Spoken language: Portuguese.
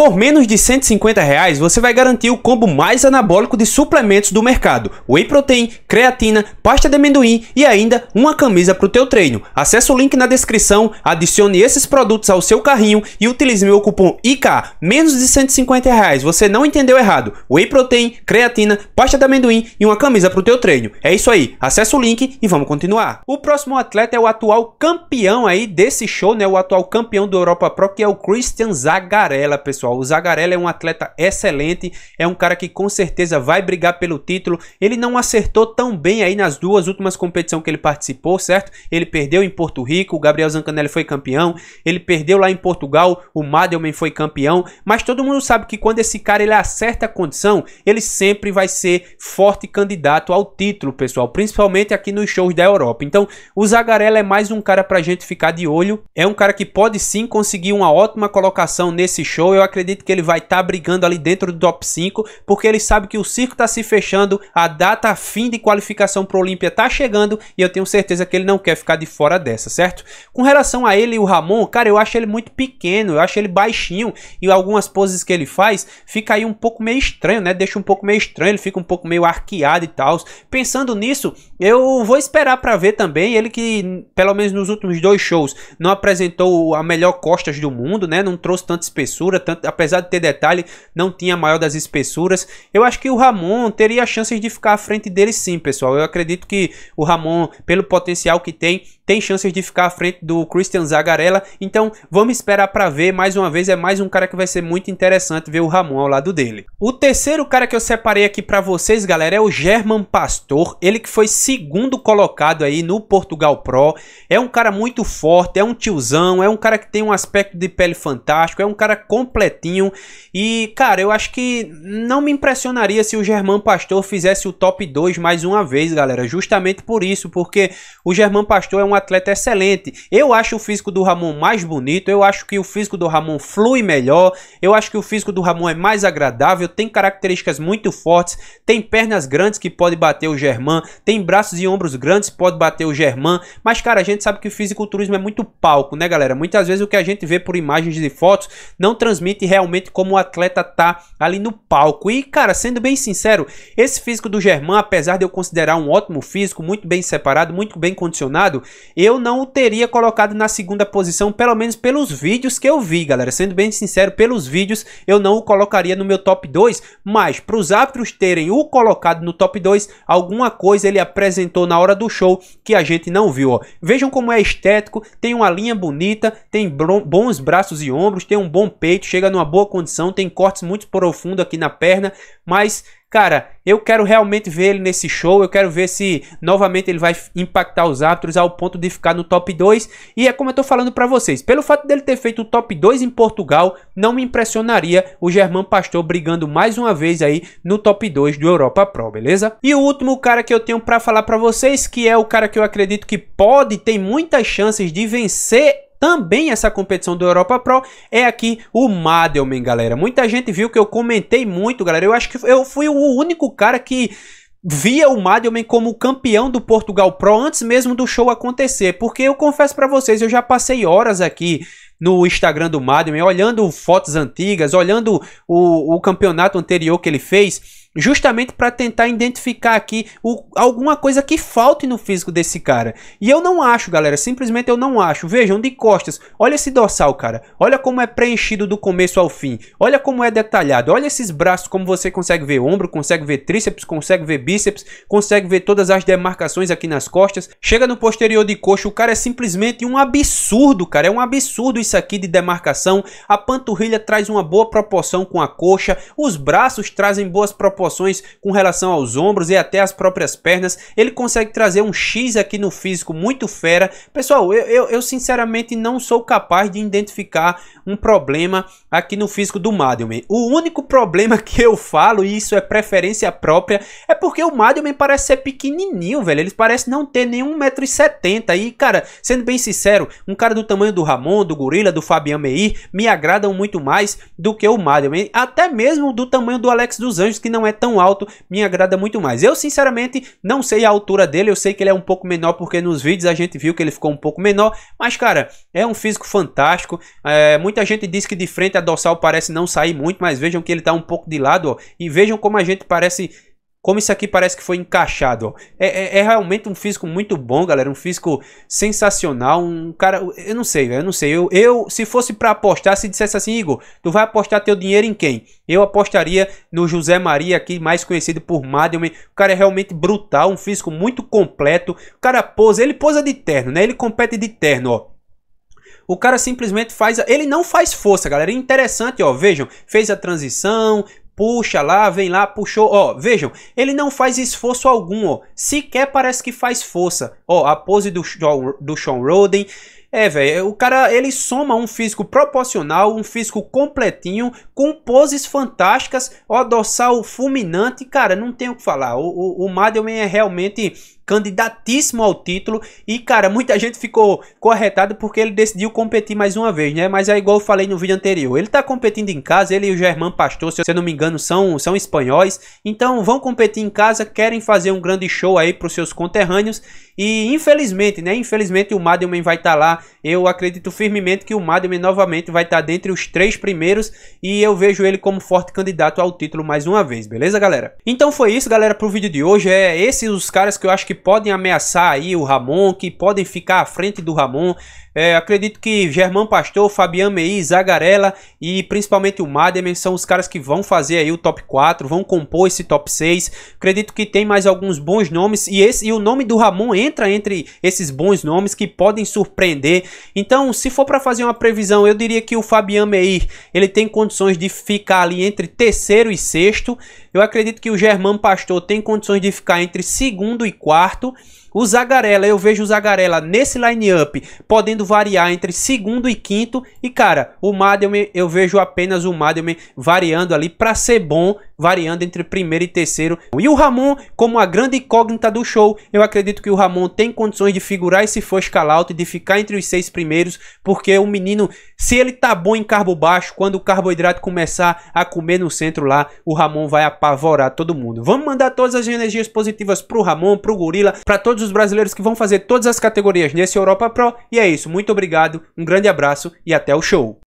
Por menos de R$150, você vai garantir o combo mais anabólico de suplementos do mercado. Whey protein, creatina, pasta de amendoim e ainda uma camisa para o teu treino. Acesse o link na descrição, adicione esses produtos ao seu carrinho e utilize meu cupom IK. Menos de R$150, você não entendeu errado. Whey protein, creatina, pasta de amendoim e uma camisa para o teu treino. É isso aí, acesse o link e vamos continuar. O próximo atleta é o atual campeão aí desse show, né? O atual campeão do Europa Pro, que é o Christian Zagarella, pessoal. O Zagarella é um atleta excelente, é um cara que com certeza vai brigar pelo título. Ele não acertou tão bem aí nas duas últimas competições que ele participou, certo? Ele perdeu em Porto Rico, o Gabriel Zancanelli foi campeão, ele perdeu lá em Portugal, o Madelman foi campeão, mas todo mundo sabe que quando esse cara ele acerta a condição, ele sempre vai ser forte candidato ao título, pessoal, principalmente aqui nos shows da Europa. Então, o Zagarella é mais um cara pra gente ficar de olho, é um cara que pode sim conseguir uma ótima colocação nesse show. Eu acredito que ele vai estar brigando ali dentro do top 5, porque ele sabe que o circo está se fechando, a data fim de qualificação para o Olímpia está chegando e eu tenho certeza que ele não quer ficar de fora dessa, certo? Com relação a ele e o Ramon, cara, eu acho ele muito pequeno, eu acho ele baixinho e algumas poses que ele faz fica aí um pouco meio estranho, né? Deixa um pouco meio estranho, ele fica um pouco meio arqueado e tal. Pensando nisso, eu vou esperar para ver também. Ele que, pelo menos nos últimos dois shows, não apresentou a melhor costas do mundo, né? Não trouxe tanta espessura, apesar de ter detalhe, não tinha a maior das espessuras. Eu acho que o Ramon teria chances de ficar à frente dele sim, pessoal. Eu acredito que o Ramon, pelo potencial que tem, tem chances de ficar à frente do Christian Zagarella. Então, vamos esperar para ver. Mais uma vez, é mais um cara que vai ser muito interessante ver o Ramon ao lado dele. O terceiro cara que eu separei aqui para vocês, galera, é o Germán Pastor. Ele que foi segundo colocado aí no Portugal Pro. É um cara muito forte, é um tiozão, é um cara que tem um aspecto de pele fantástico, é um cara completinho. E, cara, eu acho que não me impressionaria se o Germán Pastor fizesse o top 2 mais uma vez, galera. Justamente por isso, porque o Germán Pastor é um atleta excelente. Eu acho o físico do Ramon mais bonito, eu acho que o físico do Ramon flui melhor, eu acho que o físico do Ramon é mais agradável, tem características muito fortes, tem pernas grandes que pode bater o Germán, tem braços e ombros grandes, pode bater o Germán. Mas, cara, a gente sabe que o fisiculturismo é muito palco, né, galera? Muitas vezes o que a gente vê por imagens de fotos não transmite realmente como o atleta tá ali no palco. E, cara, sendo bem sincero, esse físico do Germán, apesar de eu considerar um ótimo físico, muito bem separado, muito bem condicionado, eu não o teria colocado na segunda posição, pelo menos pelos vídeos que eu vi, galera. Sendo bem sincero, pelos vídeos eu não o colocaria no meu top 2, mas para os árbitros terem o colocado no top 2, alguma coisa ele apresentou na hora do show que a gente não viu, ó. Vejam como é estético, tem uma linha bonita, tem bons braços e ombros, tem um bom peito, chega numa boa condição, tem cortes muito profundos aqui na perna, mas, cara, eu quero realmente ver ele nesse show, eu quero ver se novamente ele vai impactar os árbitros ao ponto de ficar no top 2, e é como eu tô falando pra vocês, pelo fato dele ter feito o top 2 em Portugal, não me impressionaria o Germán Pastor brigando mais uma vez aí no top 2 do Europa Pro, beleza? E o último cara que eu tenho pra falar pra vocês, que é o cara que eu acredito que pode, tem muitas chances de vencer também essa competição do Europa Pro, é aqui o Madelman, galera. Muita gente viu que eu comentei muito, galera. Eu acho que eu fui o único cara que via o Madelman como campeão do Portugal Pro antes mesmo do show acontecer, porque eu confesso pra vocês, eu já passei horas aqui no Instagram do Madelman, olhando fotos antigas, olhando o campeonato anterior que ele fez, justamente para tentar identificar aqui alguma coisa que falte no físico desse cara. E eu não acho, galera, simplesmente eu não acho. Vejam, de costas, olha esse dorsal, cara. Olha como é preenchido do começo ao fim. Olha como é detalhado. Olha esses braços, como você consegue ver ombro, consegue ver tríceps, consegue ver bíceps, consegue ver todas as demarcações aqui nas costas. Chega no posterior de coxa, o cara é simplesmente um absurdo, cara. É um absurdo isso aqui de demarcação. A panturrilha traz uma boa proporção com a coxa. Os braços trazem boas proporções com relação aos ombros e até as próprias pernas. Ele consegue trazer um X aqui no físico muito fera. Pessoal, eu sinceramente não sou capaz de identificar um problema aqui no físico do Madelman. O único problema que eu falo, e isso é preferência própria, é porque o Madelman parece ser pequenininho, velho. Ele parece não ter nenhum 1,70 m. E, cara, sendo bem sincero, um cara do tamanho do Ramon, do Gorila, do Fabian Mayr, me agradam muito mais do que o Madelman. Até mesmo do tamanho do Alex dos Anjos, que não é é tão alto, me agrada muito mais. Eu sinceramente não sei a altura dele, eu sei que ele é um pouco menor porque nos vídeos a gente viu que ele ficou um pouco menor, mas cara, é um físico fantástico. Muita gente diz que de frente a dorsal parece não sair muito, mas vejam que ele tá um pouco de lado, ó, e vejam como a gente parece... Como isso aqui parece que foi encaixado, ó. É realmente um físico muito bom, galera. Um físico sensacional. Um cara... Eu não sei, velho. Eu não sei. Eu, se fosse pra apostar, se dissesse assim, Igor, tu vai apostar teu dinheiro em quem? Eu apostaria no José Maria aqui, mais conhecido por Madelman. O cara é realmente brutal. Um físico muito completo. O cara pousa. Ele pousa de terno, né? Ele compete de terno, ó. O cara simplesmente faz... Ele não faz força, galera. É interessante, ó. Vejam. Fez a transição... Puxa lá, vem lá, puxou, ó, vejam, ele não faz esforço algum, ó, sequer parece que faz força, ó, a pose do Sean Roden, velho, o cara, ele soma um físico proporcional, um físico completinho, com poses fantásticas, ó, dorsal fulminante, cara, não tenho o que falar, o Madelman é realmente... candidatíssimo ao título e, cara, muita gente ficou corretado porque ele decidiu competir mais uma vez, né? Mas é igual eu falei no vídeo anterior, ele tá competindo em casa, ele e o Germán Pastor, se eu não me engano, são espanhóis, então vão competir em casa, querem fazer um grande show aí pros seus conterrâneos e, infelizmente, né? Infelizmente o Madelman vai estar lá, eu acredito firmemente que o Madelman novamente vai estar dentre os três primeiros e eu vejo ele como forte candidato ao título mais uma vez, beleza, galera? Então foi isso, galera, pro vídeo de hoje, esses os caras que eu acho que podem ameaçar aí o Ramon, que podem ficar à frente do Ramon. Acredito que Germán Pastor, Fabian Mayr, Zagarella e principalmente o Madelman são os caras que vão fazer aí o top 4, vão compor esse top 6. Acredito que tem mais alguns bons nomes e o nome do Ramon entra entre esses bons nomes que podem surpreender. Então, se for para fazer uma previsão, eu diria que o Fabian Mayr, ele tem condições de ficar ali entre terceiro e sexto. Eu acredito que o Germán Pastor tem condições de ficar entre segundo e quarto. O Zagarella, eu vejo o Zagarella nesse line-up podendo variar entre segundo e quinto. E, cara, o Madelman, eu vejo apenas o Madelman variando ali para ser bom, variando entre primeiro e terceiro. E o Ramon, como a grande incógnita do show, eu acredito que o Ramon tem condições de figurar esse first call out e de ficar entre os seis primeiros, porque o menino, se ele tá bom em carbo baixo, quando o carboidrato começar a comer no centro lá, o Ramon vai apavorar todo mundo. Vamos mandar todas as energias positivas pro Ramon, pro Gorila, para todos os brasileiros que vão fazer todas as categorias nesse Europa Pro. E é isso, muito obrigado, um grande abraço e até o show!